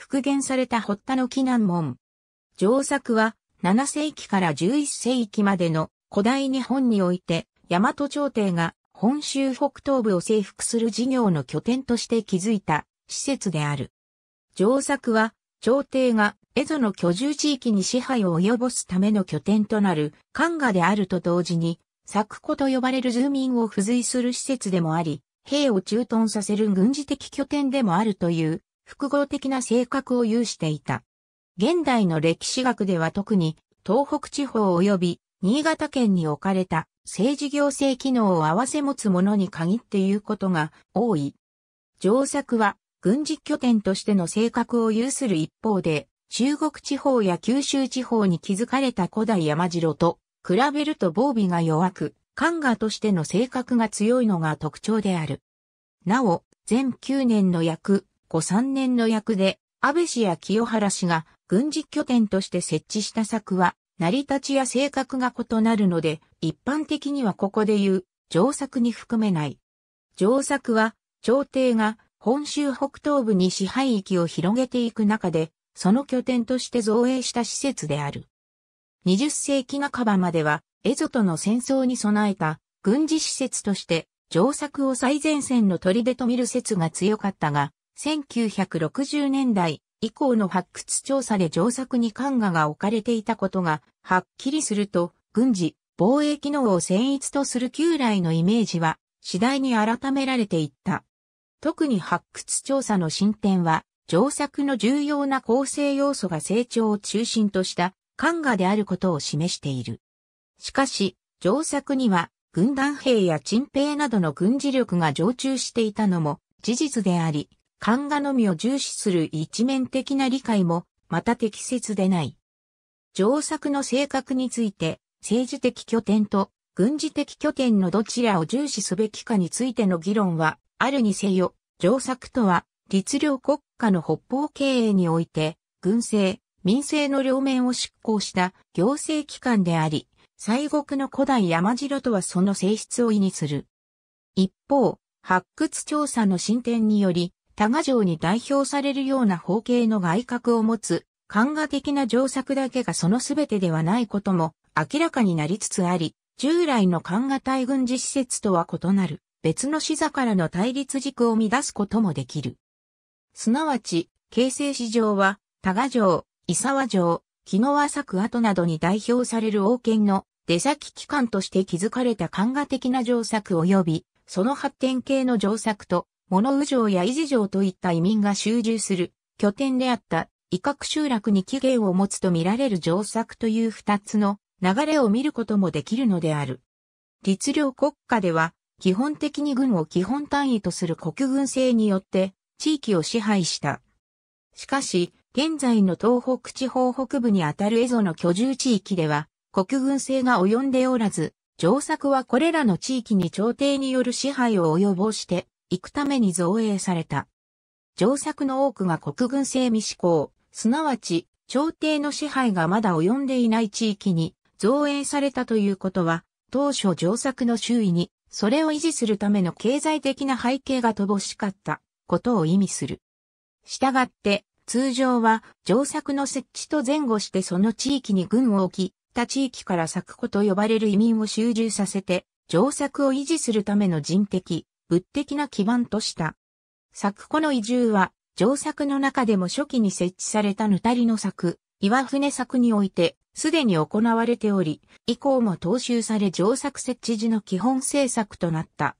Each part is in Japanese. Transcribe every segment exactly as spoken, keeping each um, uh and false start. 復元された堀田の祈南門。上作はなな世紀からじゅういち世紀までの古代日本において大和朝廷が本州北東部を征服する事業の拠点として築いた施設である。上作は朝廷が蝦夷の居住地域に支配を及ぼすための拠点となる官衙であると同時に作庫と呼ばれる住民を付随する施設でもあり、兵を駐屯させる軍事的拠点でもあるという複合的な性格を有していた。現代の歴史学では特に東北地方及び新潟県に置かれた政治行政機能を併せ持つものに限っていうことが多い。上作は軍事拠点としての性格を有する一方で、中国地方や九州地方に築かれた古代山城と比べると防備が弱く、官衙としての性格が強いのが特徴である。なお、全きゅうねんの役、後さんねんの役で、安倍氏や清原氏が軍事拠点として設置した作は、成り立ちや性格が異なるので、一般的にはここでいう、上作に含めない。上作は、朝廷が本州北東部に支配域を広げていく中で、その拠点として造営した施設である。にじゅっ世紀半ばまでは、蝦夷との戦争に備えた軍事施設として、上作を最前線の砦と見る説が強かったが、せんきゅうひゃくろくじゅうねんだい以降の発掘調査で上作に官衙が置かれていたことが、はっきりすると、軍事、防衛機能を専一とする旧来のイメージは、次第に改められていった。特に発掘調査の進展は、上作の重要な構成要素が成長を中心とした官衙であることを示している。しかし、上作には、軍団兵や陳兵などの軍事力が常駐していたのも事実であり、官衙のみを重視する一面的な理解も、また適切でない。上作の性格について、政治的拠点と軍事的拠点のどちらを重視すべきかについての議論は、あるにせよ、上作とは、律令国家の北方経営において、軍政、民政の両面を執行した行政機関であり、西国の古代山城とはその性質を意味する。一方、発掘調査の進展により、多賀城に代表されるような方形の外郭を持つ、官衙的な上作だけがその全てではないことも明らかになりつつあり、従来の官衙対軍事施設とは異なる、別の視座からの対立軸を乱すこともできる。すなわち、形成史上は、多賀城、伊沢城、木ノ輪作跡などに代表される王権の、出先機関として築かれた官衙的な上作及び、その発展系の上作と、物羽城や伊地城といった移民が集中する拠点であった、伊郭集落に起源を持つと見られる上作という二つの流れを見ることもできるのである。律令国家では、基本的に軍を基本単位とする国軍制によって、地域を支配した。しかし、現在の東北地方北部にあたる蝦夷の居住地域では、国軍制が及んでおらず、上作はこれらの地域に朝廷による支配を及ぼしていくために造営された。上作の多くが国軍制未施行、すなわち朝廷の支配がまだ及んでいない地域に造営されたということは、当初上作の周囲にそれを維持するための経済的な背景が乏しかったことを意味する。したがって、通常は上作の設置と前後してその地域に軍を置き、他地域から作庫と呼ばれる移民を集中させて、上作を維持するための人的、物的な基盤とした。作庫の移住は、上作の中でも初期に設置されたぬたりの作、岩船作において、すでに行われており、以降も踏襲され上作設置時の基本政策となった。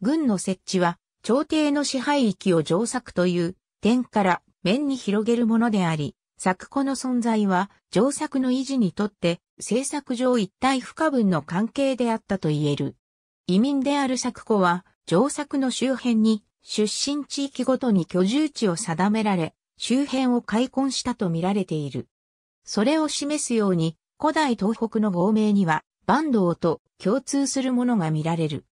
軍の設置は、朝廷の支配域を上作という、点から面に広げるものであり、作庫の存在は、上作の維持にとって、政策上一体不可分の関係であったと言える。移民である作庫は、上作の周辺に、出身地域ごとに居住地を定められ、周辺を開墾したと見られている。それを示すように、古代東北の号名には、坂東と共通するものが見られる。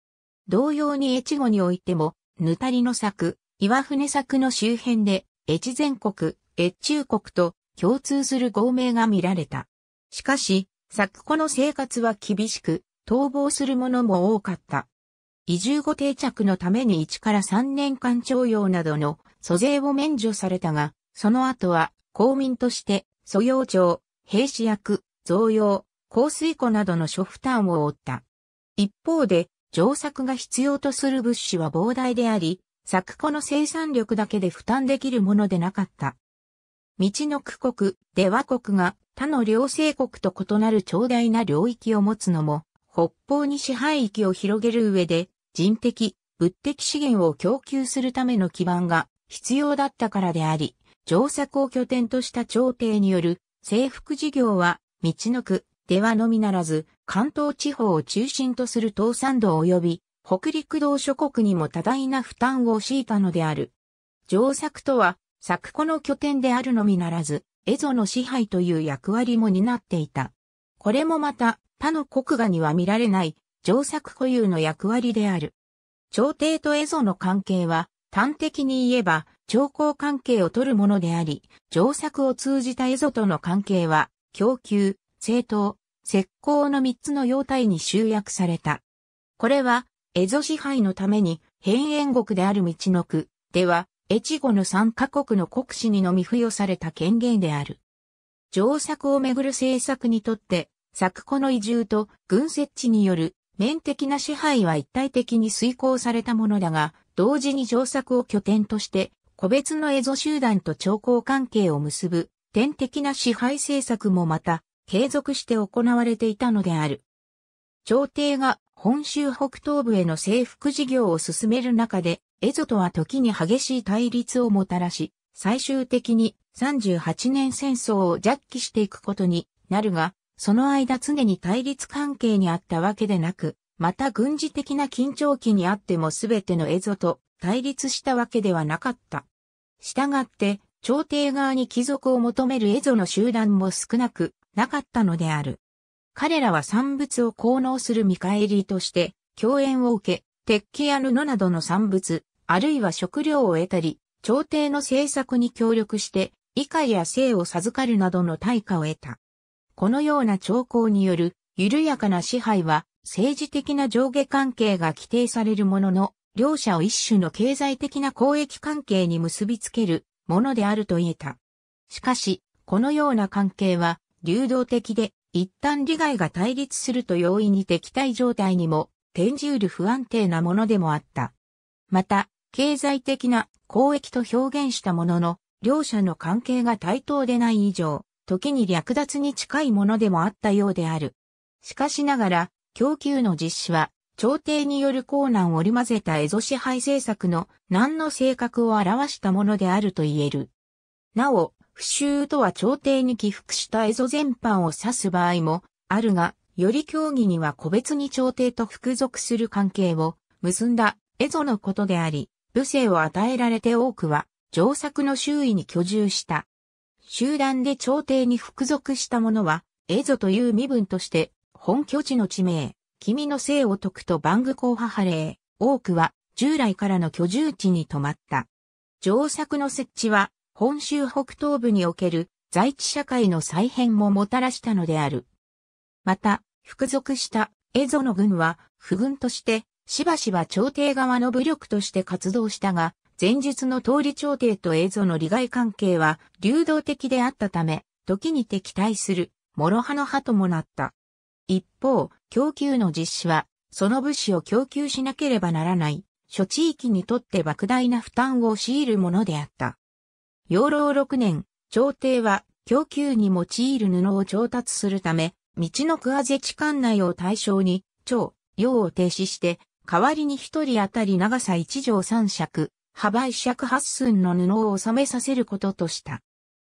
同様に越後においても、ぬたりの作、岩船作の周辺で、越前国、越中国と、共通する号名が見られた。しかし、作庫の生活は厳しく、逃亡する者も多かった。移住後定着のためにいちからさんねんかん徴用などの租税を免除されたが、その後は、公民として、租用帳、兵士役、贈用、香水庫などの諸負担を負った。一方で、上作が必要とする物資は膨大であり、作庫の生産力だけで負担できるものでなかった。みちのく国、出羽国が他の両西国と異なる長大な領域を持つのも、北方に支配域を広げる上で、人的、物的資源を供給するための基盤が必要だったからであり、上作を拠点とした朝廷による征服事業は、みちのく、出羽のみならず、関東地方を中心とする東山道及び、北陸道諸国にも多大な負担を強いたのである。上作とは、作庫の拠点であるのみならず、蝦夷の支配という役割も担っていた。これもまた、他の国画には見られない、上作固有の役割である。朝廷と蝦夷の関係は、端的に言えば、朝貢関係を取るものであり、上作を通じた蝦夷との関係は、供給、征討、石膏のみっつの要態に集約された。これは、蝦夷支配のために、偏遠国であるみちのく、では、越後のさんカ国の国司にのみ付与された権限である。上作をめぐる政策にとって、作庫の移住と軍設置による面的な支配は一体的に遂行されたものだが、同時に上作を拠点として、個別の蝦夷集団と朝貢関係を結ぶ、典的な支配政策もまた、継続して行われていたのである。朝廷が本州北東部への征服事業を進める中で、蝦夷とは時に激しい対立をもたらし、最終的にさんじゅうはちねん戦争を弱気していくことになるが、その間常に対立関係にあったわけでなく、また軍事的な緊張期にあっても全ての蝦夷と対立したわけではなかった。したがって、朝廷側に帰属を求める蝦夷の集団も少なく、なかったのである。彼らは産物を奉納する見返りとして、供縁を受け、鉄器や布などの産物、あるいは食料を得たり、朝廷の政策に協力して、医戒や姓を授かるなどの対価を得た。このような朝貢による緩やかな支配は、政治的な上下関係が規定されるものの、両者を一種の経済的な交易関係に結びつけるものであると言えた。しかし、このような関係は、流動的で、一旦利害が対立すると容易に敵対状態にも転じうる不安定なものでもあった。また、経済的な交易と表現したものの、両者の関係が対等でない以上、時に略奪に近いものでもあったようである。しかしながら、供給の実施は、朝廷による硬軟織り交ぜた蝦夷支配政策の難の性格を表したものであると言える。なお、不習とは朝廷に帰服した蝦夷全般を指す場合もあるが、より教義には個別に朝廷と服属する関係を結んだ蝦夷のことであり、武勢を与えられて多くは上作の周囲に居住した。集団で朝廷に服属した者は、蝦夷という身分として、本拠地の地名、君の姓を解くと番愚公母令、多くは従来からの居住地に泊まった。上作の設置は、本州北東部における在地社会の再編ももたらしたのである。また、服属した蝦夷の軍は、府軍として、しばしば朝廷側の武力として活動したが、前述の通り朝廷と蝦夷の利害関係は流動的であったため、時に敵対する、諸派の派ともなった。一方、供給の実施は、その物資を供給しなければならない、諸地域にとって莫大な負担を強いるものであった。養老ろくねん、朝廷は供給に用いる布を調達するため、みちのく安世知管内を対象に、朝、洋を停止して、代わりに一人当たり長さ一丈三尺、幅一尺八寸の布を納めさせることとした。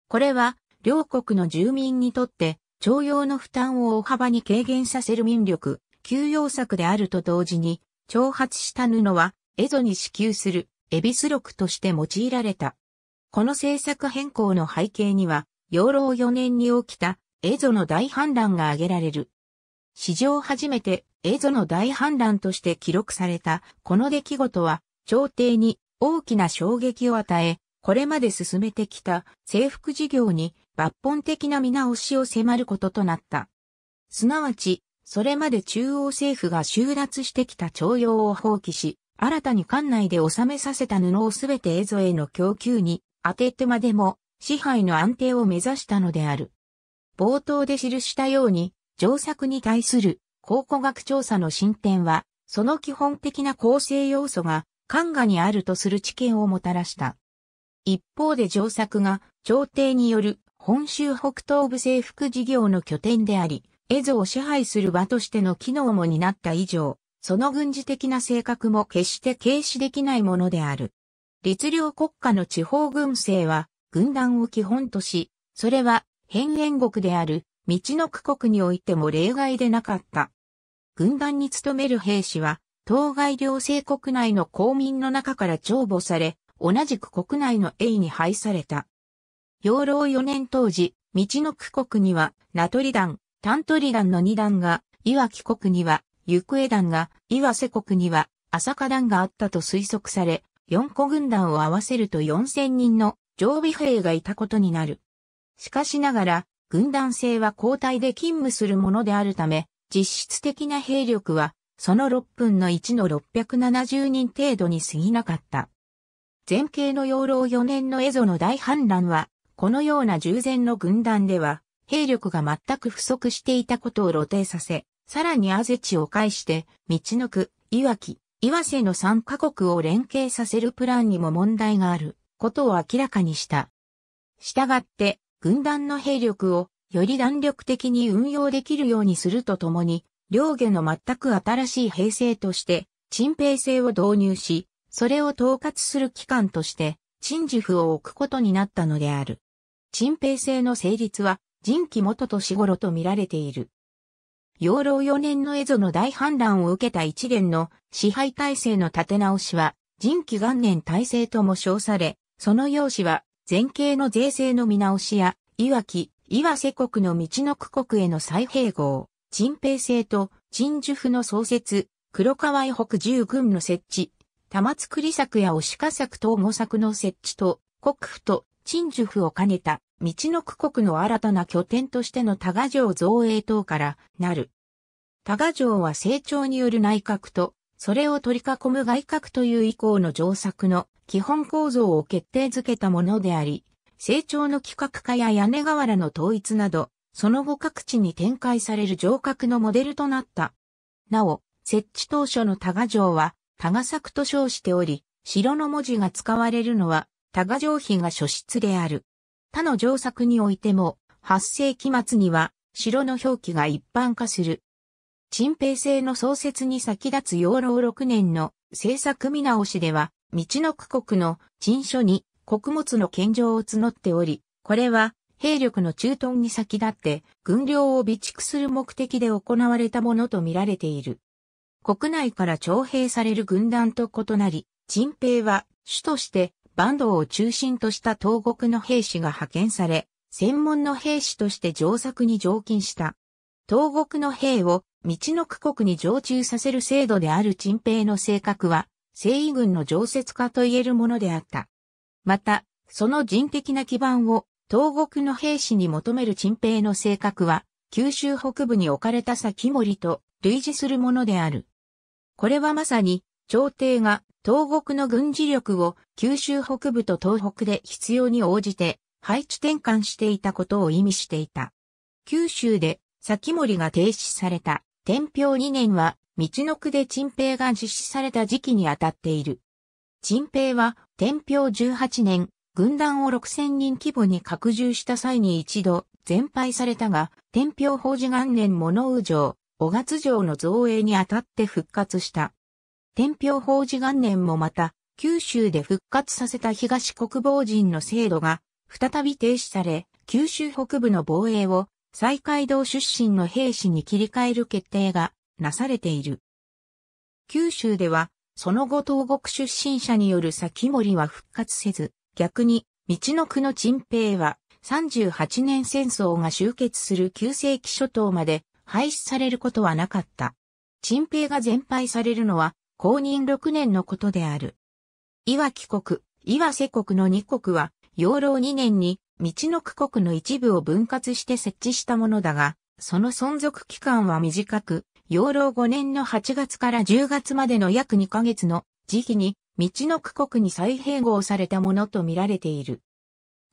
これは、両国の住民にとって、徴用の負担を大幅に軽減させる民力、休養策であると同時に、徴発した布は、蝦夷に支給する、恵比寿禄として用いられた。この政策変更の背景には、養老よねんに起きた、蝦夷の大反乱が挙げられる。史上初めて、蝦夷の大反乱として記録された、この出来事は、朝廷に大きな衝撃を与え、これまで進めてきた征服事業に抜本的な見直しを迫ることとなった。すなわち、それまで中央政府が収奪してきた徴用を放棄し、新たに管内で納めさせた布をすべて蝦夷への供給に、当ててまでも支配の安定を目指したのである。冒頭で記したように、上作に対する考古学調査の進展は、その基本的な構成要素が、漢画にあるとする知見をもたらした。一方で上作が、朝廷による本州北東部征服事業の拠点であり、蝦夷を支配する場としての機能も担った以上、その軍事的な性格も決して軽視できないものである。律令国家の地方軍政は、軍団を基本とし、それは、辺縁国である、みちのく国においても例外でなかった。軍団に勤める兵士は、当該両政国内の公民の中から徴募され、同じく国内の英に配された。養老よねん当時、みちのく国には、名取団、丹取団のにだんが、岩木国には、行方団が、岩瀬国には、朝霞団があったと推測され、よんこ軍団を合わせるとよんせんにんの常備兵がいたことになる。しかしながら、軍団制は交代で勤務するものであるため、実質的な兵力は、そのろっぷんのいちのろっぴゃくななじゅうにん程度に過ぎなかった。前景の養老よねんの蝦夷の大反乱は、このような従前の軍団では、兵力が全く不足していたことを露呈させ、さらに蝦夷地を介して、みちのく、岩木、岩瀬のさんかこくを連携させるプランにも問題があることを明らかにした。したがって、軍団の兵力をより弾力的に運用できるようにするとともに、両家の全く新しい編成として、鎮兵制を導入し、それを統括する機関として、鎮守府を置くことになったのである。鎮兵制の成立は、仁木元年頃と見られている。養老よねんの蝦夷の大反乱を受けた一連の支配体制の立て直しは、仁木元年体制とも称され、その要旨は、前景の税制の見直しや、岩木、岩瀬国のみちのく国への再併合、鎮兵制と鎮守府の創設、黒川以北十郡の設置、玉造作や押鹿作等五作の設置と、国府と鎮守府を兼ねた。みちのく国の新たな拠点としての多賀城造営等からなる。多賀城は成長による内閣と、それを取り囲む外閣という以降の上作の基本構造を決定づけたものであり、成長の規格化や屋根瓦の統一など、その後各地に展開される城郭のモデルとなった。なお、設置当初の多賀城は、多賀作と称しており、城の文字が使われるのは、多賀城碑が初出である。他の上作においても、はっせいきまつには、城の表記が一般化する。鎮兵制の創設に先立つ養老ろくねんの政策見直しでは、みちのく国の陳所に穀物の献上を募っており、これは兵力の駐屯に先立って軍糧を備蓄する目的で行われたものと見られている。国内から徴兵される軍団と異なり、鎮兵は主として、坂東を中心とした東国の兵士が派遣され、専門の兵士として上作に常勤した。東国の兵をみちのく国に常駐させる制度である鎮兵の性格は、征夷軍の常設化といえるものであった。また、その人的な基盤を東国の兵士に求める鎮兵の性格は、九州北部に置かれた先森と類似するものである。これはまさに、朝廷が東国の軍事力を九州北部と東北で必要に応じて配置転換していたことを意味していた。九州で先森が停止された天平にねんはみちのくで鎮兵が実施された時期にあたっている。鎮兵は天平じゅうはちねん、軍団をろくせんにん規模に拡充した際に一度全廃されたが、天平宝珠元年物雨城、雄勝城の造営にあたって復活した。天平宝珠元年もまた、九州で復活させた東国防陣の制度が、再び停止され、九州北部の防衛を、西海道出身の兵士に切り替える決定が、なされている。九州では、その後東国出身者による先森は復活せず、逆に、みちのくの鎮兵は、さんじゅうはちねん戦争が終結するきゅうせいき初頭まで、廃止されることはなかった。鎮兵が全廃されるのは、公認ろくねんのことである。岩木国、岩瀬国のにこくは、養老にねんに、みちのく国の一部を分割して設置したものだが、その存続期間は短く、養老ごねんのはちがつからじゅうがつまでの約にかげつの時期に、みちのく国に再併合されたものと見られている。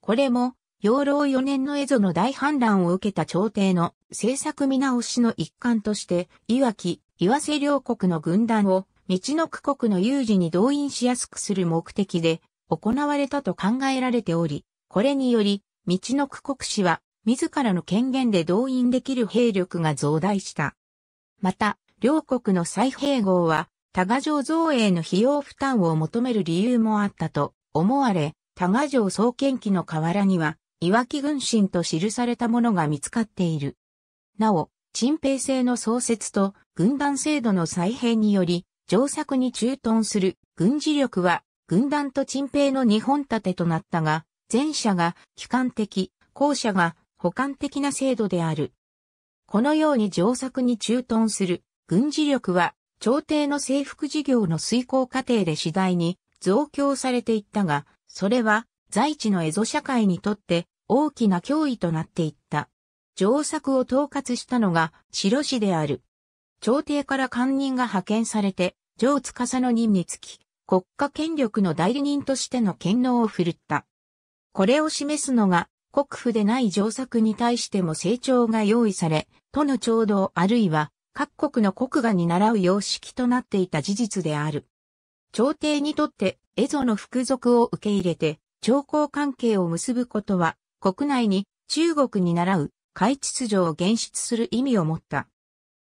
これも、養老よねんの蝦夷の大反乱を受けた朝廷の政策見直しの一環として、いわき、岩瀬両国の軍団を、みちのく国の有事に動員しやすくする目的で、行われたと考えられており、これにより、みちのく国氏は、自らの権限で動員できる兵力が増大した。また、両国の再併合は、多賀城造営の費用負担を求める理由もあったと思われ、多賀城創建記の河原には、いわき軍神と記されたものが見つかっている。なお、陳平制の創設と軍団制度の再編により、上策に駐屯する軍事力は、軍団と陳平の二本立てとなったが、前者が機関的、後者が補完的な制度である。このように上策に駐屯する軍事力は、朝廷の征服事業の遂行過程で次第に増強されていったが、それは在地の蝦夷社会にとって、大きな脅威となっていった。上策を統括したのが白氏である。朝廷から官人が派遣されて、上司の任につき、国家権力の代理人としての権能を振るった。これを示すのが、国府でない上策に対しても成長が用意され、都の調道あるいは各国の国がに倣う様式となっていた事実である。朝廷にとって、蝦夷の服属を受け入れて、朝貢関係を結ぶことは、国内に中国に倣う海秩序を原出する意味を持った。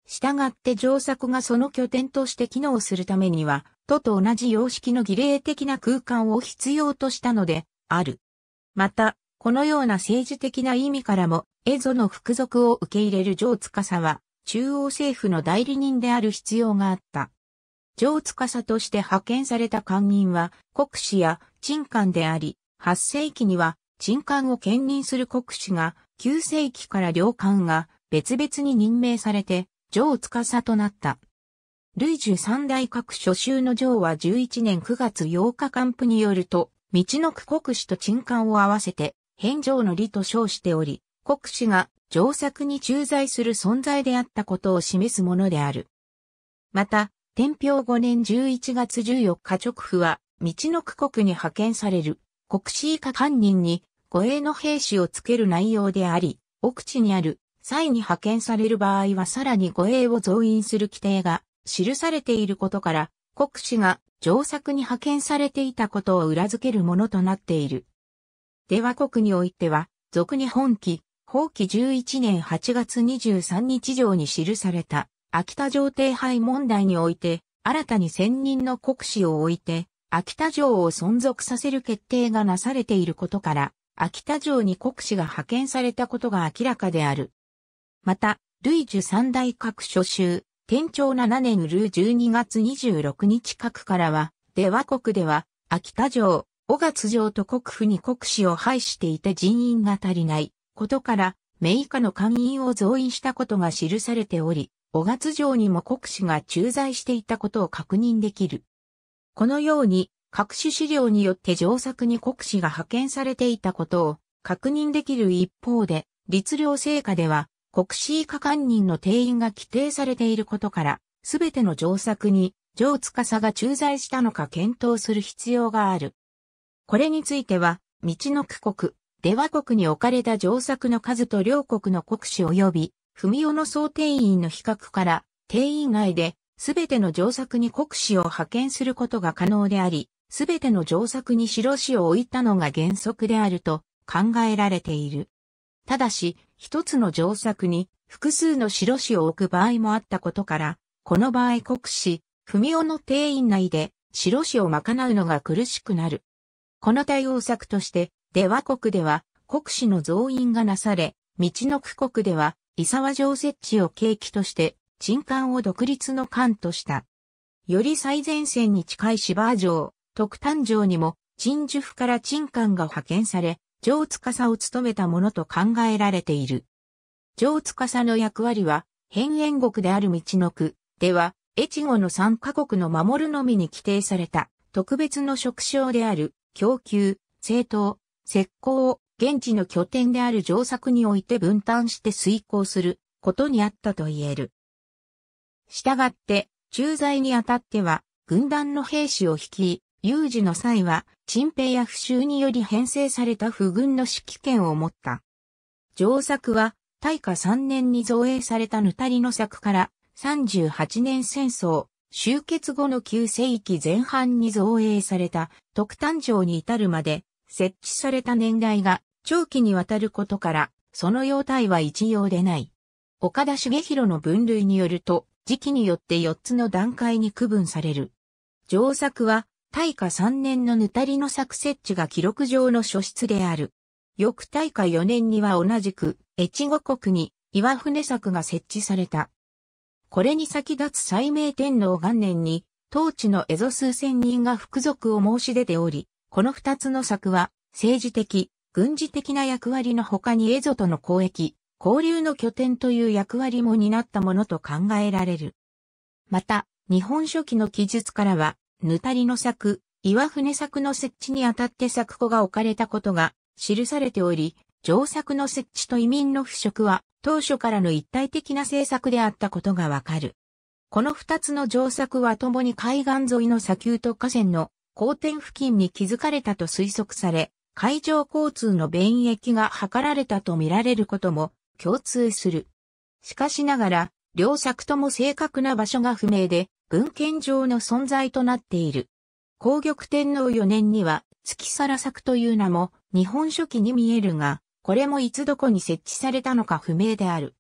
したがって上策がその拠点として機能するためには、都と同じ様式の儀礼的な空間を必要としたのである。また、このような政治的な意味からも、蝦夷の服属を受け入れる上司は、中央政府の代理人である必要があった。上司として派遣された官人は、国司や陳官であり、はっせいきには、陳官を兼任する国司が、きゅうせいきから両官が別々に任命されて、上司となった。ルイじゅうさん代各諸州の上はじゅういちねんくがつようか官譜によると、みちのく国司と陳官を合わせて、返上の理と称しており、国司が上策に駐在する存在であったことを示すものである。また、天平ごねんじゅういちがつじゅうよっか勅府は、みちのく国に派遣される、国司以下官人に、護衛の兵士をつける内容であり、奥地にある際に派遣される場合はさらに護衛を増員する規定が記されていることから、国司が上策に派遣されていたことを裏付けるものとなっている。出羽国においては、俗に本紀、宝紀じゅういちねんはちがつにじゅうさんにち条に記された、秋田城帝廃問題において、新たに専任の国司を置いて、秋田城を存続させる決定がなされていることから、秋田城に国司が派遣されたことが明らかである。また、ルイじゅうさん代各諸州、天長しちねんじゅうにがつにじゅうろくにち各からは、出羽国では、秋田城、雄勝城と国府に国司を配していて人員が足りないことから、目以下の官員を増員したことが記されており、雄勝城にも国司が駐在していたことを確認できる。このように、各種資料によって上策に国司が派遣されていたことを確認できる一方で、律令制下では国司以下官人の定員が規定されていることから、すべての上策に上司が駐在したのか検討する必要がある。これについては、みちのく国、出羽国に置かれた上策の数と両国の国司及び、文雄の総定員の比較から、定員外で、すべての上策に国司を派遣することが可能であり、すべての上策に白氏を置いたのが原則であると考えられている。ただし、一つの上策に複数の白氏を置く場合もあったことから、この場合国司、文雄の定員内で白氏を賄うのが苦しくなる。この対応策として、出羽国では国司の増員がなされ、みちのく国では伊沢城設置を契機として、陳官を独立の官とした。より最前線に近い芝城。徳丹城にも、陳樹府から陳官が派遣され、上司を務めたものと考えられている。上司の役割は、辺縁国であるみちのく、では、越後の三カ国の守るのみに規定された、特別の職掌である、供給、政党、石膏を、現地の拠点である上策において分担して遂行する、ことにあったと言える。したがって、駐在にあたっては、軍団の兵士を率い、有事の際は、陳平や不習により編成された府軍の指揮権を持った。上作は、大化さんねんに造営されたぬたりの作から、さんじゅうはちねん戦争、終結後のきゅうせいきぜん半に造営された、徳誕城に至るまで、設置された年代が長期にわたることから、その様態は一様でない。岡田茂弘の分類によると、時期によってよっつの段階に区分される。上作は、大化さんねんのぬたりの作設置が記録上の書出である。翌大化よねんには同じく、越後国に岩船作が設置された。これに先立つ斉明天皇元年に、当地の蝦夷数千人が服属を申し出ており、この二つの作は、政治的、軍事的な役割の他に蝦夷との交易、交流の拠点という役割も担ったものと考えられる。また、日本書紀の記述からは、ぬたりの作、岩船作の設置にあたって作庫が置かれたことが記されており、上作の設置と移民の付植は当初からの一体的な政策であったことがわかる。この二つの上作はともに海岸沿いの砂丘と河川の交点付近に築かれたと推測され、海上交通の便益が図られたと見られることも共通する。しかしながら、両作とも正確な場所が不明で、文献上の存在となっている。皇極天皇よねんには、月更作という名も、日本書紀に見えるが、これもいつどこに設置されたのか不明である。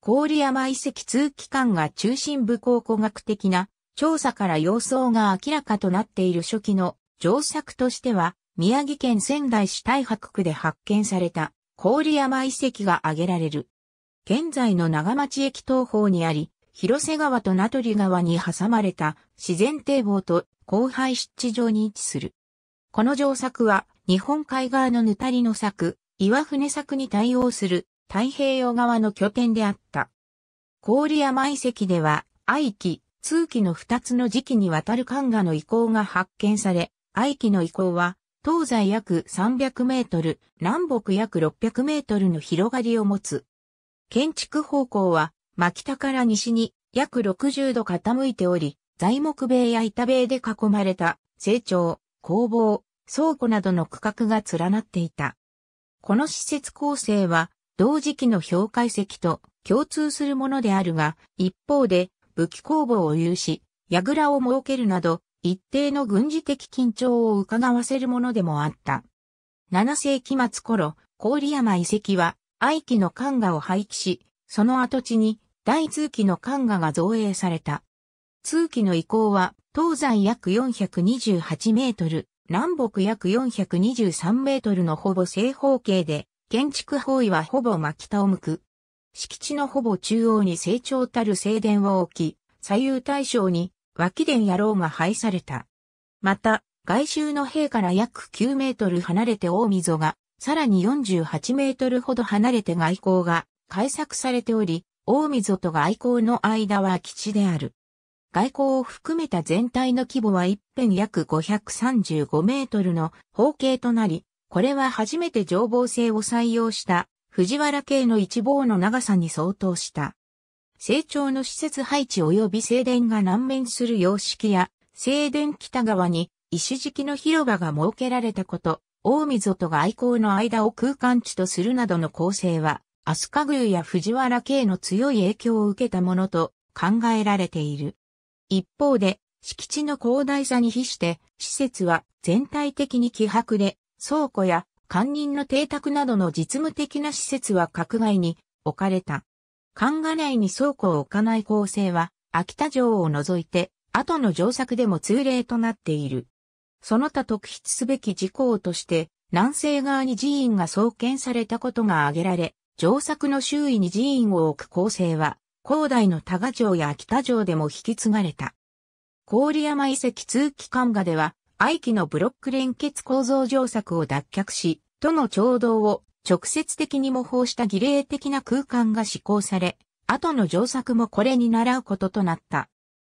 郡山遺跡通機関が中心部考古学的な調査から様相が明らかとなっている初期の上作としては、宮城県仙台市太白区で発見された郡山遺跡が挙げられる。現在の長町駅東方にあり、広瀬川と名取川に挟まれた自然堤防と荒廃湿地上に位置する。この上作は日本海側のぬたりの作、岩船作に対応する太平洋側の拠点であった。郡山遺跡では、愛期、通期の二つの時期にわたる漢画の遺構が発見され、愛期の遺構は東西約さんびゃくメートル、南北約ろっぴゃくメートルの広がりを持つ。建築方向は、真北から西に約ろくじゅうど傾いており、材木塀や板塀で囲まれた成長、工房、倉庫などの区画が連なっていた。この施設構成は同時期の標懐石と共通するものであるが、一方で武器工房を有し、櫓を設けるなど一定の軍事的緊張を伺わせるものでもあった。ななせいきまつ頃、郡山遺跡は愛期の漢画を廃棄し、その跡地に第通期の漢画が造営された。通期の遺構は、東西約よんひゃくにじゅうはちメートル、南北約よんひゃくにじゅうさんメートルのほぼ正方形で、建築方位はほぼ真北を向く。敷地のほぼ中央に正長たる正殿を置き、左右対称に脇殿野楼が配された。また、外周の塀から約きゅうメートル離れて大溝が、さらによんじゅうはちメートルほど離れて外溝が開削されており、大溝と外溝の間は空き地である。外溝を含めた全体の規模は一辺約ごひゃくさんじゅうごメートルの方形となり、これは初めて情報性を採用した藤原系の一望の長さに相当した。正庁の施設配置及び正殿が南面する様式や、正殿北側に石敷きの広場が設けられたこと、大溝と外溝の間を空間地とするなどの構成は、飛鳥宮や藤原系の強い影響を受けたものと考えられている。一方で、敷地の広大さに比して、施設は全体的に希薄で、倉庫や官人の邸宅などの実務的な施設は閣外に置かれた。漢画内に倉庫を置かない構成は、秋田城を除いて、後の上作でも通例となっている。その他特筆すべき事項として、南西側に寺院が創建されたことが挙げられ、上作の周囲に寺院を置く構成は、高台の多賀城や秋田城でも引き継がれた。郡山遺跡通期間画では、愛期のブロック連結構造上作を脱却し、との調動を直接的に模倣した儀礼的な空間が施行され、後の上作もこれに倣うこととなった。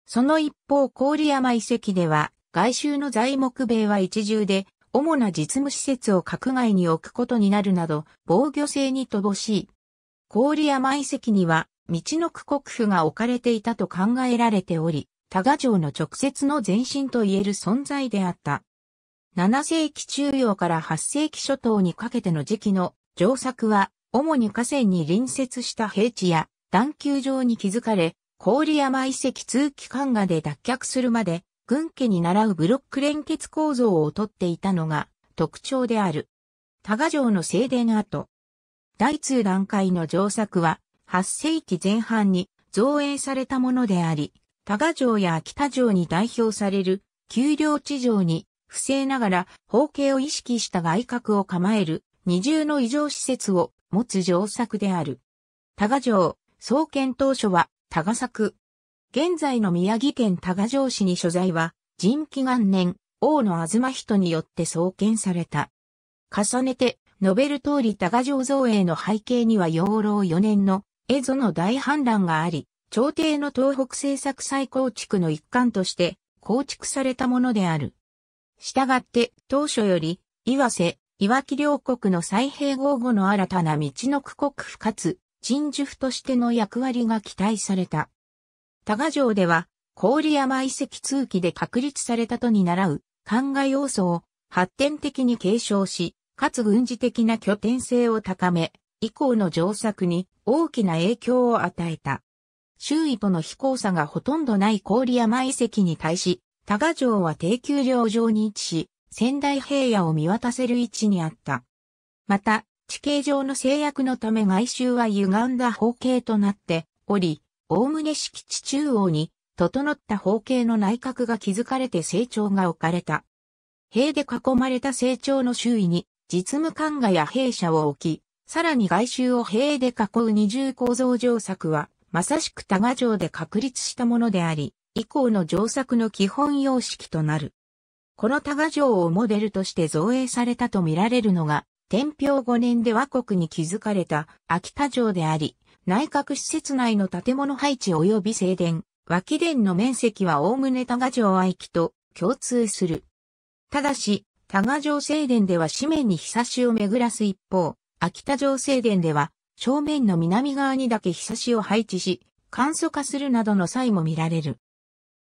その一方郡山遺跡では、外周の材木塀は一重で、主な実務施設を閣外に置くことになるなど、防御性に乏しい。郡山遺跡には、みちのく国府が置かれていたと考えられており、多賀城の直接の前身といえる存在であった。なな世紀中葉からはち世紀初頭にかけての時期の城柵は、主に河川に隣接した平地や段丘上に築かれ、郡山遺跡通期環河で脱却するまで、軍家に倣うブロック連結構造を取っていたのが特徴である。多賀城の正殿跡。だいに段階の城柵は、はち世紀前半に造営されたものであり、多賀城や秋田城に代表される、丘陵地上に、不正ながら方形を意識した外郭を構える、二重の異常施設を持つ城柵である。多賀城、創建当初は、多賀柵。現在の宮城県多賀城市に所在は、仁紀元年、大野東人によって創建された。重ねて、述べる通り多賀城造営の背景には養老よねんの蝦夷の大氾濫があり、朝廷の東北政策再構築の一環として構築されたものである。したがって、当初より、岩瀬、岩木両国の再併合後の新たな道の区国府かつ、鎮守府としての役割が期待された。多賀城では、郡山遺跡通期で確立されたとに倣う、環河要素を発展的に継承し、かつ軍事的な拠点性を高め、以降の城柵に大きな影響を与えた。周囲との非交差がほとんどない郡山遺跡に対し、多賀城は低丘陵上に位置し、仙台平野を見渡せる位置にあった。また、地形上の制約のため外周は歪んだ方形となっており、おおむね敷地中央に、整った方形の内郭が築かれて成長が置かれた。塀で囲まれた成長の周囲に、実務官がや兵舎を置き、さらに外周を塀で囲う二重構造城柵は、まさしく多賀城で確立したものであり、以降の城柵の基本様式となる。この多賀城をモデルとして造営されたと見られるのが、天平ごねんで倭国に築かれた秋田城であり、内閣施設内の建物配置及び正殿、脇殿の面積はおおむね多賀城合記と共通する。ただし、多賀城正殿では四面にひさしを巡らす一方、秋田城正殿では正面の南側にだけひさしを配置し、簡素化するなどの際も見られる。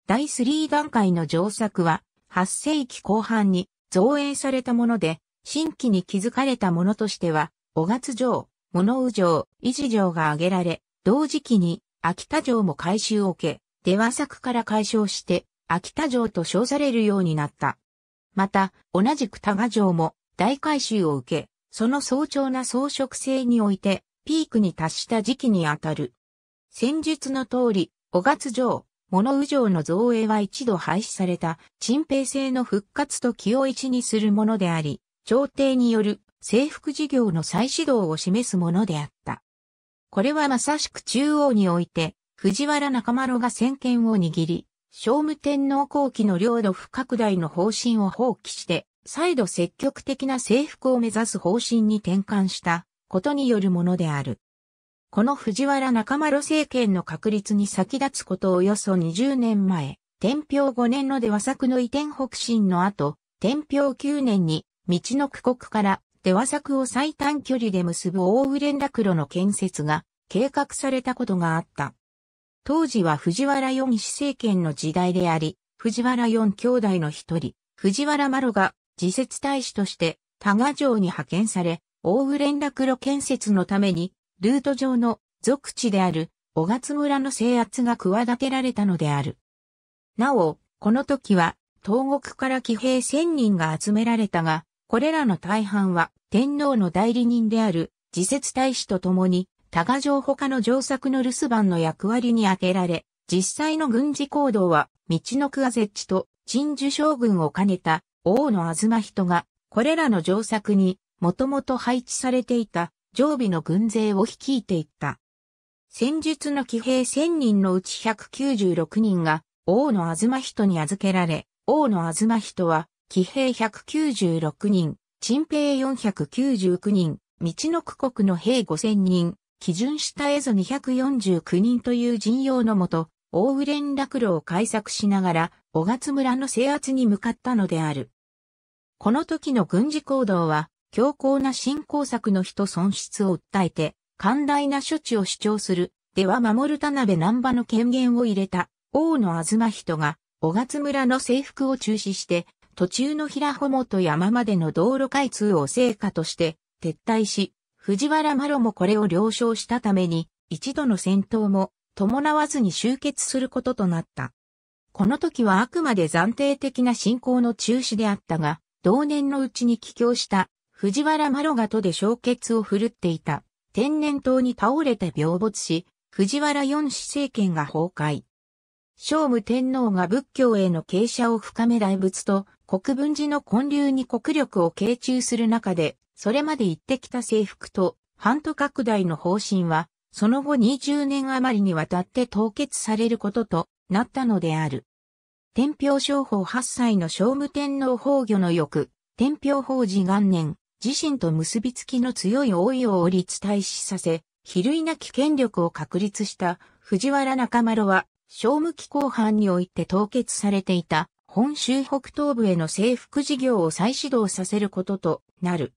だいさん段階の城柵は、はち世紀後半に造営されたもので、新規に築かれたものとしては、雄勝城、物生城、伊地城が挙げられ、同時期に秋田城も改修を受け、出羽作から改称して秋田城と称されるようになった。また、同じく多賀城も大改修を受け、その早朝な装飾性においてピークに達した時期にあたる。先述の通り、雄勝城、物生城の造営は一度廃止された陳平制の復活と気を一にするものであり、朝廷による征服事業の再始動を示すものであった。これはまさしく中央において、藤原中麻呂が先見を握り、聖武天皇後期の領土不拡大の方針を放棄して、再度積極的な征服を目指す方針に転換したことによるものである。この藤原中麻呂政権の確立に先立つことをおよそにじゅうねんまえ、天平ごねんの出羽作の移転北進の後、天平きゅうねんに道の区国から、出羽作を最短距離で結ぶ大宇連絡路の建設が計画されたことがあった。当時は藤原四世政権の時代であり、藤原四兄弟の一人、藤原麻呂が次節大使として多賀城に派遣され、大宇連絡路建設のために、ルート上の属地である雄勝村の制圧が企てられたのである。なお、この時は東国から騎兵千人が集められたが、これらの大半は天皇の代理人である次節大使と共に多賀城他の城柵の留守番の役割に充てられ、実際の軍事行動は道の区設置と鎮守将軍を兼ねた大野東人がこれらの城柵にもともと配置されていた常備の軍勢を率いていった。先述の騎兵せんにんのうちひゃくきゅうじゅうろくにんが大野東人に預けられ、大野東人は騎兵ひゃくきゅうじゅうろくにん、陳平よんひゃくきゅうじゅうきゅうにん、道の区国の兵ごせんにん、基準した蝦夷にひゃくよんじゅうきゅうにんという陣容のもと、大宇連絡路を開削しながら、雄勝村の制圧に向かったのである。この時の軍事行動は、強硬な侵攻策の人損失を訴えて、寛大な処置を主張する、出羽守田辺難波の権限を入れた、大野吾人が雄勝村の征服を中止して、途中の平穂本山までの道路開通を成果として撤退し、藤原麻呂もこれを了承したために、一度の戦闘も伴わずに終結することとなった。この時はあくまで暫定的な侵攻の中止であったが、同年のうちに帰郷した藤原麻呂が都で焼血を振るっていた天然痘に倒れて病没し、藤原四世政権が崩壊。聖武天皇が仏教への傾斜を深め大仏と国分寺の建立に国力を傾注する中で、それまで言ってきた征服と版図拡大の方針は、その後にじゅうねん余りにわたって凍結されることとなったのである。天平正法はっさいの聖武天皇崩御の翌、天平法治元年、自身と結びつきの強い大王を立大使させ、比類なき権力を確立した藤原中麻呂は、正武期後半において凍結されていた本州北東部への征服事業を再始動させることとなる。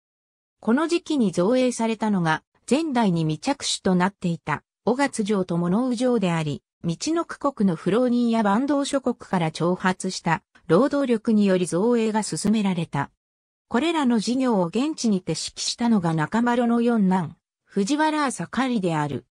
この時期に造営されたのが前代に未着手となっていた雄勝城と物宇城であり、みちのく国の不浪人や蛮動諸国から徴発した労働力により造営が進められた。これらの事業を現地にて指揮したのが中麻呂の四男、藤原麻刈である。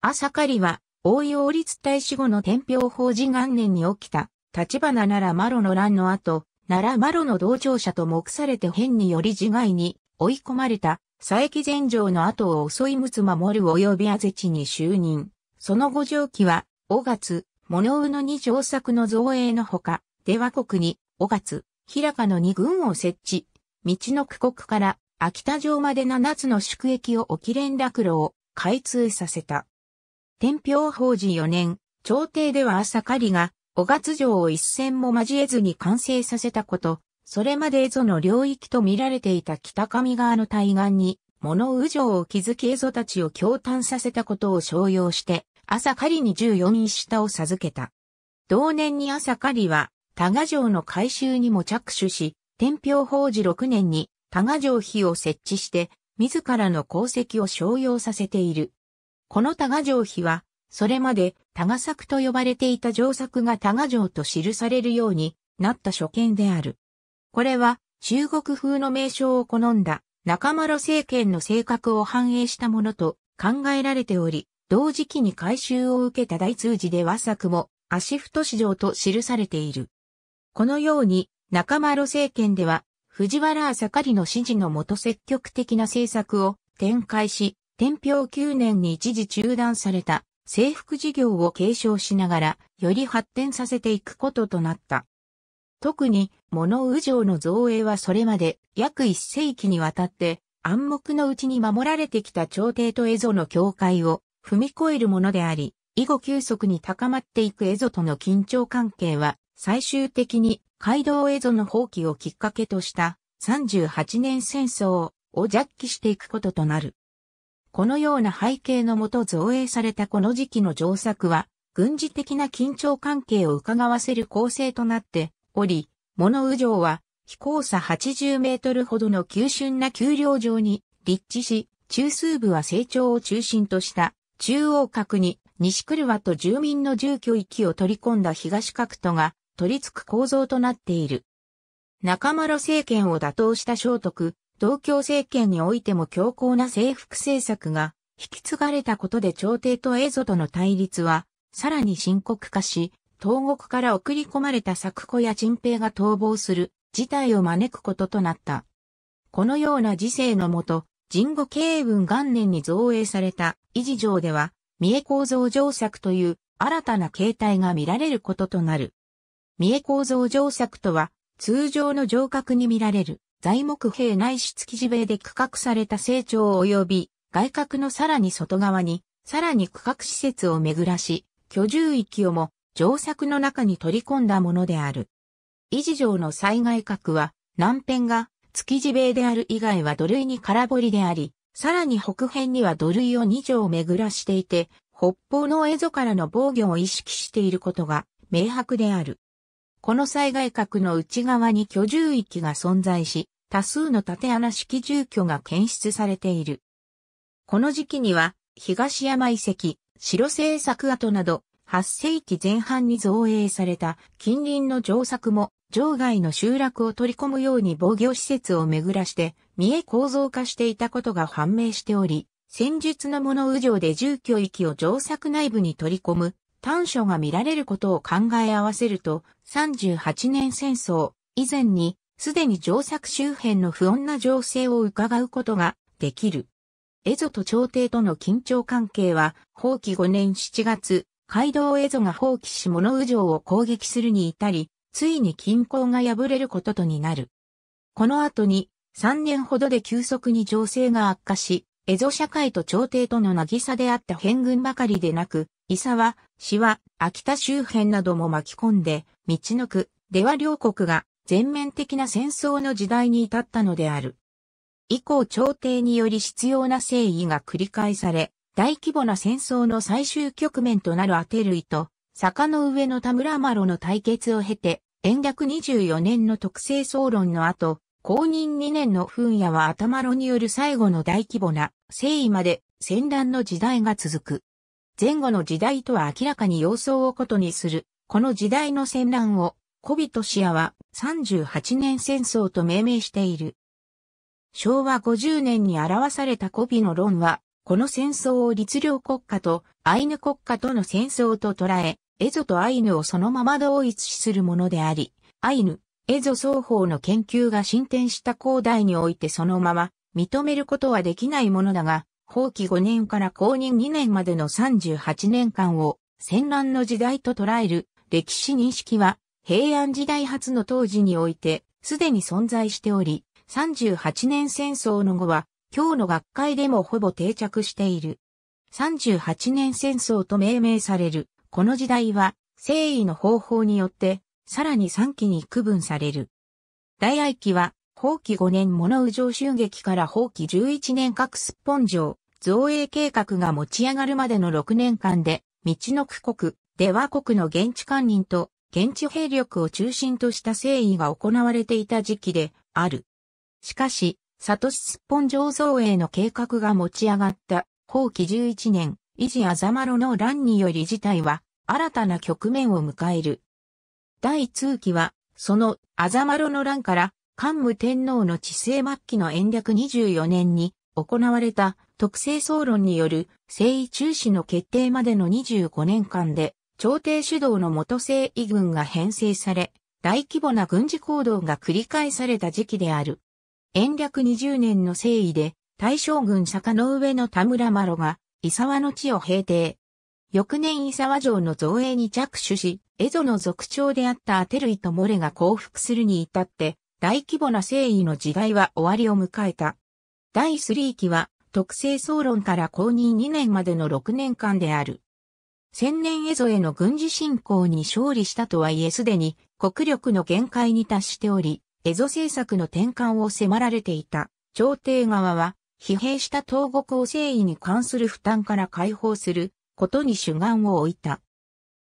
麻刈は、大王立大使後の天平法治元年に起きた、橘奈良麻呂の乱の後、奈良麻呂の同調者と目されて変により自害に追い込まれた、佐伯全成の後を襲い陸奥守及び安土に就任。その後上記は、雄勝、物宇の二城作の造営のほか、出羽国に、雄勝、平鹿の二郡を設置。みちのく国から、秋田城までななつの宿役を置き連絡路を開通させた。天平法治よねん、朝廷では麻刈が、雄勝城を一戦も交えずに完成させたこと、それまで蝦夷の領域と見られていた北上川の対岸に、物宇城を築き蝦夷たちを驚嘆させたことを称揚して、麻刈にじゅうよん位下を授けた。同年に麻刈は、多賀城の改修にも着手し、天平法治ろくねんに多賀城碑を設置して、自らの功績を称揚させている。この多賀城碑は、それまで多賀作と呼ばれていた城作が多賀城と記されるようになった所見である。これは中国風の名称を好んだ中麻呂政権の性格を反映したものと考えられており、同時期に改修を受けた大通寺では作も足太市城と記されている。このように中麻呂政権では藤原麻刈の指示のもと積極的な政策を展開し、天平きゅうねんに一時中断された征服事業を継承しながらより発展させていくこととなった。特に物宇城の造営はそれまで約一世紀にわたって暗黙のうちに守られてきた朝廷と蝦夷の境界を踏み越えるものであり、以後急速に高まっていく蝦夷との緊張関係は最終的に街道蝦夷の放棄をきっかけとしたさんじゅうはちねん戦争を弱気していくこととなる。このような背景のもと造営されたこの時期の城作は、軍事的な緊張関係を伺わせる構成となっており、物宇城は、飛高差はちじゅうメートルほどの急峻な丘陵上に立地し、中枢部は成長を中心とした、中央角に西廓と住民の住居域を取り込んだ東角とが取り付く構造となっている。中麻呂政権を打倒した正徳、同郷政権においても強硬な征服政策が引き継がれたことで朝廷と蝦夷との対立はさらに深刻化し、東国から送り込まれた作小や陳平が逃亡する事態を招くこととなった。このような時勢のもと、神護慶文元年に造営された伊地城では、三重構造城作という新たな形態が見られることとなる。三重構造城作とは、通常の城郭に見られる。材木兵ないし築地塀で区画された成長及び外郭のさらに外側にさらに区画施設を巡らし、居住域をも城作の中に取り込んだものである。伊地城の最外郭は南辺が築地塀である以外は土塁に空堀であり、さらに北辺には土塁をに城巡らしていて、北方の蝦夷からの防御を意識していることが明白である。この最外郭の内側に居住域が存在し、多数の縦穴式住居が検出されている。この時期には、東山遺跡、城政作跡など、はっせいきぜんはんに造営された近隣の城柵も城外の集落を取り込むように防御施設を巡らして見え構造化していたことが判明しており、戦術の物右上で住居域を城柵内部に取り込む短所が見られることを考え合わせると、さんじゅうはちねん戦争以前にすでに城柵周辺の不穏な情勢を伺うことができる。蝦夷と朝廷との緊張関係は、宝亀ごねんしちがつ、街道蝦夷が宝亀市物右上を攻撃するに至り、ついに均衡が破れることとになる。この後に、さんねんほどで急速に情勢が悪化し、蝦夷社会と朝廷との渚であった偏軍ばかりでなく、伊佐和、紫波、秋田周辺なども巻き込んで、みちのく、出羽両国が全面的な戦争の時代に至ったのである。以降朝廷により必要な征夷が繰り返され、大規模な戦争の最終局面となるアテルイと、坂の上の田村麻呂の対決を経て、延暦にじゅうよねんの徳政総論の後、公認にねんの噴野は頭炉による最後の大規模な征夷まで戦乱の時代が続く。前後の時代とは明らかに様相を異にする、この時代の戦乱を、小人氏也はさんじゅうはちねん戦争と命名している。しょうわごじゅうねんに表された小人の論は、この戦争を律令国家とアイヌ国家との戦争と捉え、蝦夷とアイヌをそのまま同一視するものであり、アイヌ、蝦夷双方の研究が進展した後代においてそのまま認めることはできないものだが、宝亀ごねんから公認にねんまでのさんじゅうはちねんかんを戦乱の時代と捉える歴史認識は、平安時代初の当時においてすでに存在しており、さんじゅうはちねん戦争の後は、今日の学会でもほぼ定着している。さんじゅうはちねん戦争と命名される、この時代は、征夷の方法によって、さらにさんきに区分される。大愛期は、宝亀ごねん物右上襲撃から宝亀じゅういちねん各スッポン城、造営計画が持ち上がるまでのろくねんかんで、みちのく国、出羽国の現地官人と、現地兵力を中心とした征夷が行われていた時期である。しかし、里スッポン城造営の計画が持ち上がった、宝亀じゅういちねん、伊地あざまろの乱により事態は、新たな局面を迎える。だいにきは、その、あざまろの乱から、桓武天皇の治世末期の延暦にじゅうよねんに、行われた、徳政総論による、征夷中止の決定までのにじゅうごねんかんで、朝廷主導の元征夷軍が編成され、大規模な軍事行動が繰り返された時期である。延暦にじゅうねんの征夷で、大将軍坂の上の田村麻呂が、伊佐和の地を平定。翌年伊佐和城の造営に着手し、蝦夷の族長であったアテルイとモレが降伏するに至って、大規模な征夷の時代は終わりを迎えた。だいさんきは、徳政総論から公認にねんまでのろくねんかんである。千年蝦夷への軍事侵攻に勝利したとはいえすでに、国力の限界に達しており、蝦夷政策の転換を迫られていた朝廷側は、疲弊した東国を征夷に関する負担から解放することに主眼を置いた。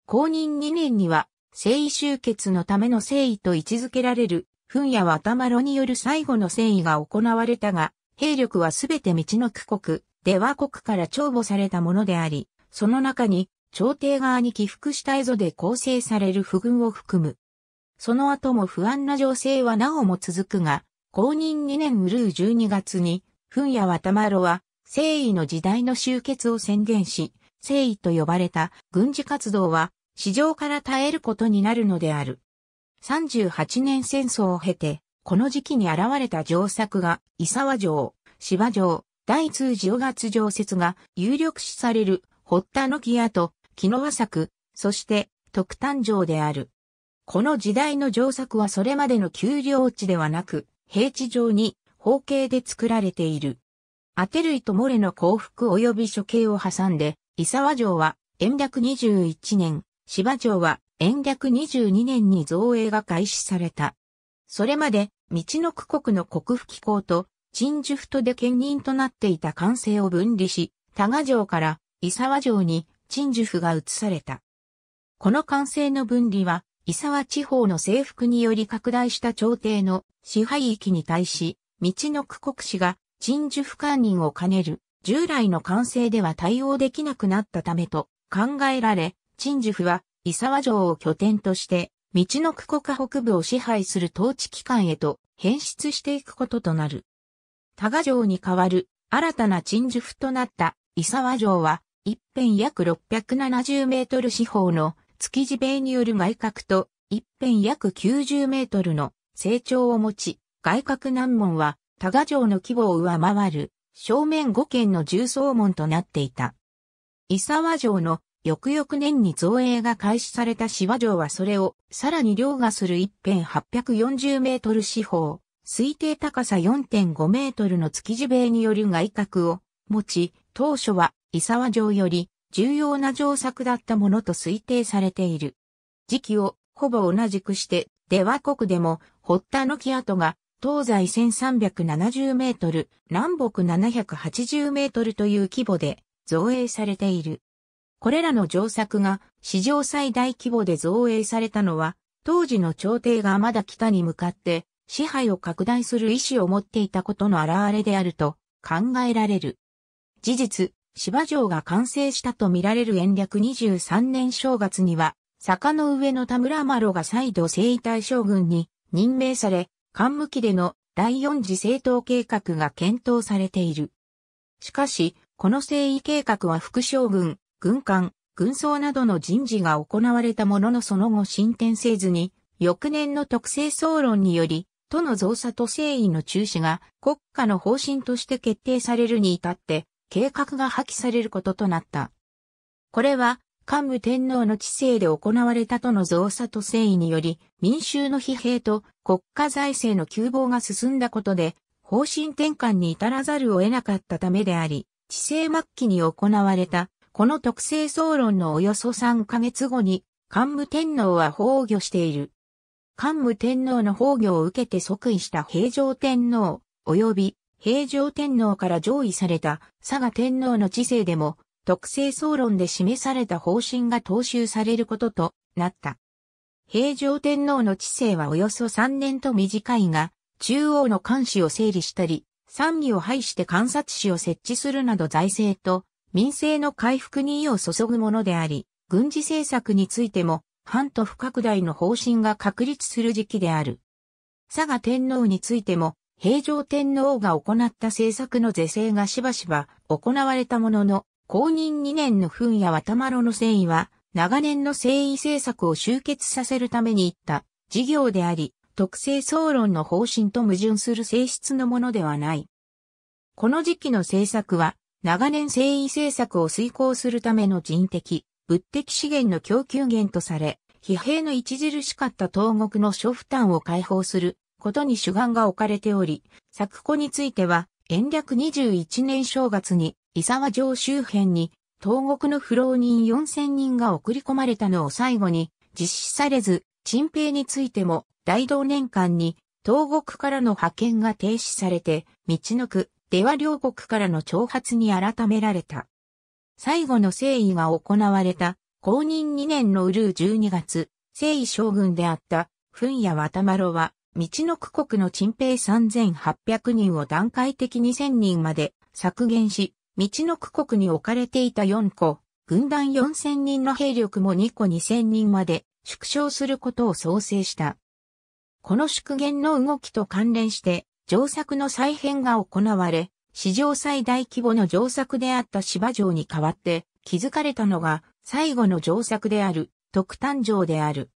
公認にねんには、征夷終結のための征夷と位置づけられる、噴野渡麻呂による最後の征夷が行われたが、兵力はすべてみちのく国、出羽国から徴募されたものであり、その中に、朝廷側に帰服した蝦夷で構成される府軍を含む。その後も不安な情勢はなおも続くが、公認にねんうるうじゅうにがつに、噴野渡麻呂は、征夷の時代の終結を宣言し、征夷と呼ばれた軍事活動は、史上から絶えることになるのである。さんじゅうはちねん戦争を経て、この時期に現れた城柵が、伊佐和城、紫波城、だいにじょうがつ城説が有力視される、堀田の木屋と、木の輪柵、そして、徳丹城である。この時代の城柵はそれまでの丘陵地ではなく、平地上に方形で作られている。アテルイとモレの降伏及び処刑を挟んで、伊佐和城は延暦にじゅういちねん、紫波城は延暦にじゅうにねんに造営が開始された。それまで、みちのく国の国府機構と、陳寿太で兼任となっていた官制を分離し、多賀城から伊佐和城に陳寿太が移された。この官制の分離は、伊佐和地方の征服により拡大した朝廷の支配域に対し、みちのく国氏が陳寿太官人を兼ねる従来の官制では対応できなくなったためと考えられ、陳寿府は伊沢城を拠点として、みちのく国北部を支配する統治機関へと変質していくこととなる。多賀城に代わる新たな陳寿府となった伊沢城は、一辺約ろっぴゃくななじゅうメートル四方の築地塀による外郭と一辺約きゅうじゅうメートルの成長を持ち、外郭南門は多賀城の規模を上回る正面ごけんの重層門となっていた。伊沢城の翌々年に造営が開始された紫波城はそれをさらに凌駕する一辺はっぴゃくよんじゅうメートル四方、推定高さ よんてんごメートルの築地塀による外郭を持ち、当初は伊沢城より重要な城柵だったものと推定されている。時期をほぼ同じくして、出羽国でも堀田の木跡が東西せんさんびゃくななじゅうメートル、南北ななひゃくはちじゅうメートルという規模で造営されている。これらの城柵が史上最大規模で造営されたのは、当時の朝廷がまだ北に向かって支配を拡大する意思を持っていたことの表れであると考えられる。事実、紫波城が完成したと見られる延暦にじゅうさんねん正月には、坂の上の田村麻呂が再度征夷大将軍に任命され、桓武記でのだいよん次征討計画が検討されている。しかし、この征夷計画は副将軍、軍官、軍曹などの人事が行われたもののその後進展せずに、翌年の徳政総論により、都の増左と征夷の中止が国家の方針として決定されるに至って、計画が破棄されることとなった。これは、桓武天皇の治世で行われた都の増左と征夷により、民衆の疲弊と国家財政の窮乏が進んだことで、方針転換に至らざるを得なかったためであり、治世末期に行われた、この徳政総論のおよそさんかげつごに、桓武天皇は崩御している。桓武天皇の崩御を受けて即位した平城天皇、及び、平城天皇から譲位された嵯峨天皇の治世でも徳政総論で示された方針が踏襲されることとなった。平城天皇の治世はおよそさんねんと短いが、中央の官司を整理したり、参議を廃して監察司を設置するなど財政と民政の回復に意を注ぐものであり、軍事政策についても版図不拡大の方針が確立する時期である。嵯峨天皇についても、平城天皇が行った政策の是正がしばしば行われたものの、公認にねんの噴矢渡麻呂の征夷は、長年の征夷政策を終結させるために行った事業であり、徳政総論の方針と矛盾する性質のものではない。この時期の政策は、長年征夷政策を遂行するための人的、物的資源の供給源とされ、疲弊の著しかった東国の諸負担を解放する。ことに主眼が置かれており、作庫については、延暦にじゅういちねん正月に、伊沢城周辺に、東国の不浪人よんせんにんが送り込まれたのを最後に、実施されず、陳平についても、大同年間に、東国からの派遣が停止されて、みちのく、出羽両国からの挑発に改められた。最後の征夷が行われた、公認にねんの閏じゅうにがつ、征夷将軍であった、噴矢渡麻呂は、みちのく国の陳兵さんぜんはっぴゃくにんを段階的にせんにんまで削減し、みちのく国に置かれていたよんこ、軍団よんせんにんの兵力もにこにせんにんまで縮小することを創成した。この縮減の動きと関連して、城柵の再編が行われ、史上最大規模の城柵であった紫波城に代わって、築かれたのが最後の城柵である、徳丹城である。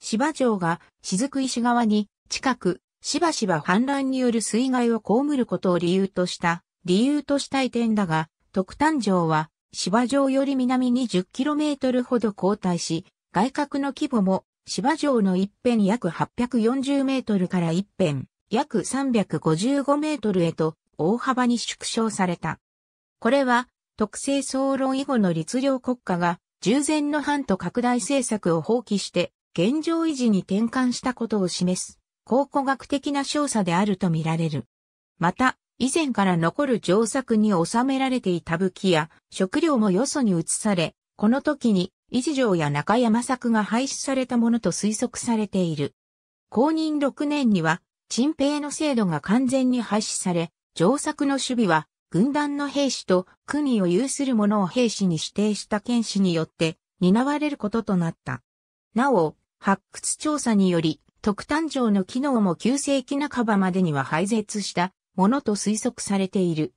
紫波城が雫石側に、近く、しばしば氾濫による水害を被ることを理由とした、理由とした移転だが、徳丹城は、紫波城より南に じゅっキロメートル ほど後退し、外郭の規模も、紫波城の一辺約はっぴゃくよんじゅうメートルから一辺約さんびゃくごじゅうごメートルへと、大幅に縮小された。これは、徳政総論以後の律令国家が、従前の版図拡大政策を放棄して、現状維持に転換したことを示す。考古学的な証左であると見られる。また、以前から残る城柵に収められていた武器や食料もよそに移され、この時に伊地城や中山柵が廃止されたものと推測されている。公認ろくねんには、陳兵の制度が完全に廃止され、城柵の守備は軍団の兵士と国を有する者を兵士に指定した剣士によって担われることとなった。なお、発掘調査により、特丹城の機能もきゅうせいきなかばまでには廃絶したものと推測されている。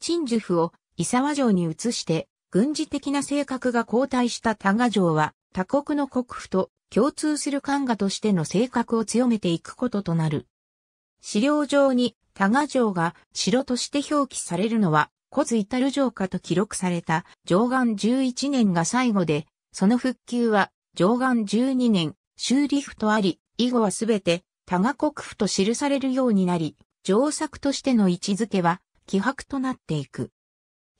鎮守府を伊沢城に移して、軍事的な性格が後退した多賀城は、他国の国府と共通する官衙としての性格を強めていくこととなる。資料上に多賀城が城として表記されるのは、古津至る城下と記録された貞観じゅういちねんが最後で、その復旧は貞観じゅうにねん修理府とあり、以後はすべて多賀国府と記されるようになり、城作としての位置づけは希薄となっていく。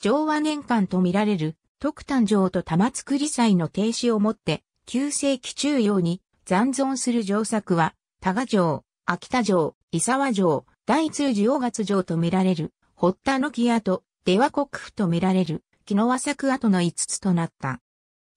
昭和年間と見られる特丹城と玉造祭の停止をもって、きゅうせいき中央に残存する城作は、多賀城、秋田城、伊沢城、大通寺雄勝城と見られる、堀田の木跡、出羽国府と見られる、木の和作跡のいつつとなった。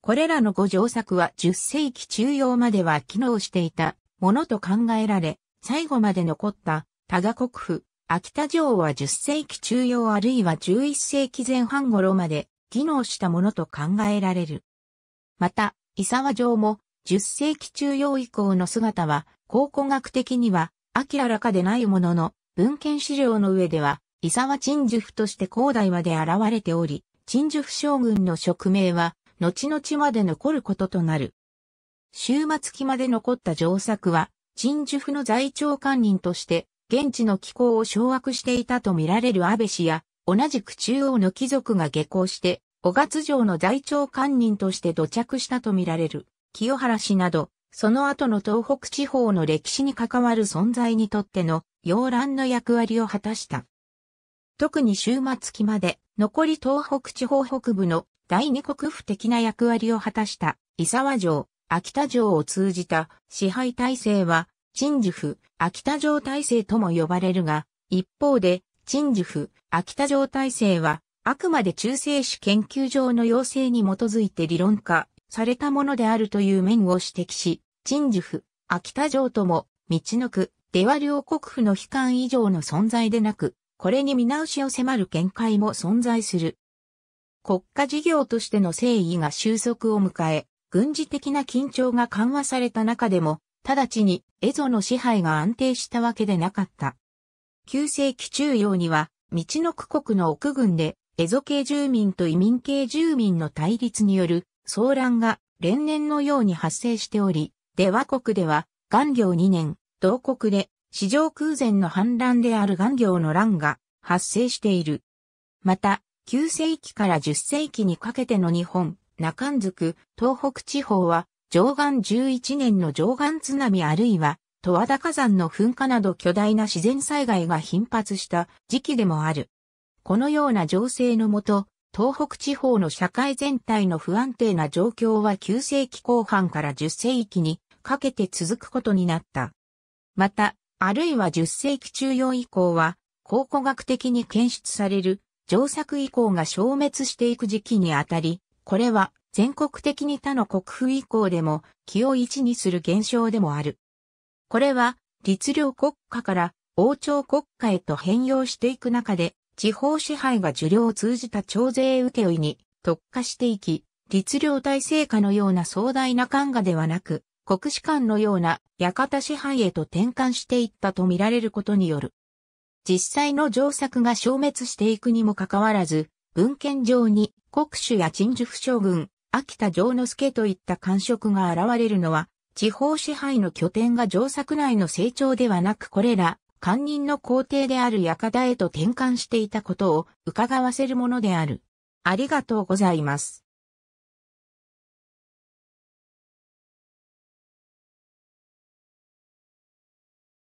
これらのご城作はじゅっせいき中央までは機能していたものと考えられ、最後まで残った多賀国府、秋田城はじゅっせいき中央あるいはじゅういっせいきぜんはん頃まで機能したものと考えられる。また、伊沢城もじゅっせいき中央以降の姿は考古学的には明らかでないものの、文献資料の上では伊沢鎮守府として広大和で現れており、鎮守府将軍の職名は後々まで残ることとなる。終末期まで残った城作は鎮守府の在庁官人として、現地の気候を掌握していたと見られる安倍氏や、同じく中央の貴族が下校して、雄勝城の在庁官人として土着したと見られる、清原氏など、その後の東北地方の歴史に関わる存在にとっての、要覧の役割を果たした。特に終末期まで、残り東北地方北部の第二国府的な役割を果たした、伊沢城、秋田城を通じた支配体制は、鎮守府、秋田城体制とも呼ばれるが、一方で、鎮守府、秋田城体制は、あくまで中世史研究上の要請に基づいて理論化されたものであるという面を指摘し、鎮守府、秋田城とも、みちのく、出羽両国府の悲観以上の存在でなく、これに見直しを迫る見解も存在する。国家事業としての誠意が収束を迎え、軍事的な緊張が緩和された中でも、直ちに、蝦夷の支配が安定したわけでなかった。きゅうせいき中央には、みちのく国の奥郡で、蝦夷系住民と移民系住民の対立による、騒乱が、連年のように発生しており、出羽国では、元暦にねん、同国で、史上空前の反乱である元暦の乱が、発生している。また、きゅうせいきからじゅっせいきにかけての日本、中んづく、東北地方は、貞観じゅういちねんの貞観津波あるいは十和田火山の噴火など巨大な自然災害が頻発した時期でもある。このような情勢のもと、東北地方の社会全体の不安定な状況はきゅうせいきこう半からじゅっせいきにかけて続くことになった。また、あるいはじゅっせいき中央以降は、考古学的に検出される城作遺構が消滅していく時期にあたり、これは、全国的に他の国府以降でも気を一にする現象でもある。これは律令国家から王朝国家へと変容していく中で地方支配が受領を通じた徴税請負に特化していき、律令体制下のような壮大な官衙ではなく国士官のような館支配へと転換していったと見られることによる。実際の城作が消滅していくにもかかわらず、文献上に国主や鎮守府将軍、秋田城之助といった官職が現れるのは、地方支配の拠点が城作内の成長ではなくこれら、官人の皇帝である館へと転換していたことを伺わせるものである。ありがとうございます。